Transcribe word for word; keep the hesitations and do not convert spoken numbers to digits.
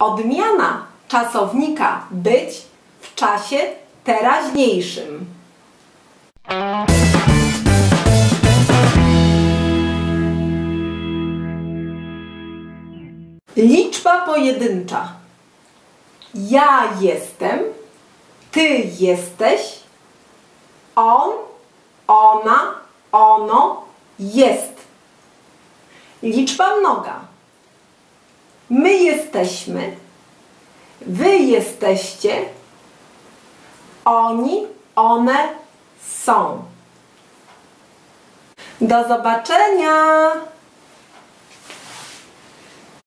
Odmiana czasownika być w czasie teraźniejszym. Liczba pojedyncza. Ja jestem, ty jesteś, on, ona, ono, jest. Liczba mnoga. My jesteśmy, wy jesteście, oni, one są. Do zobaczenia!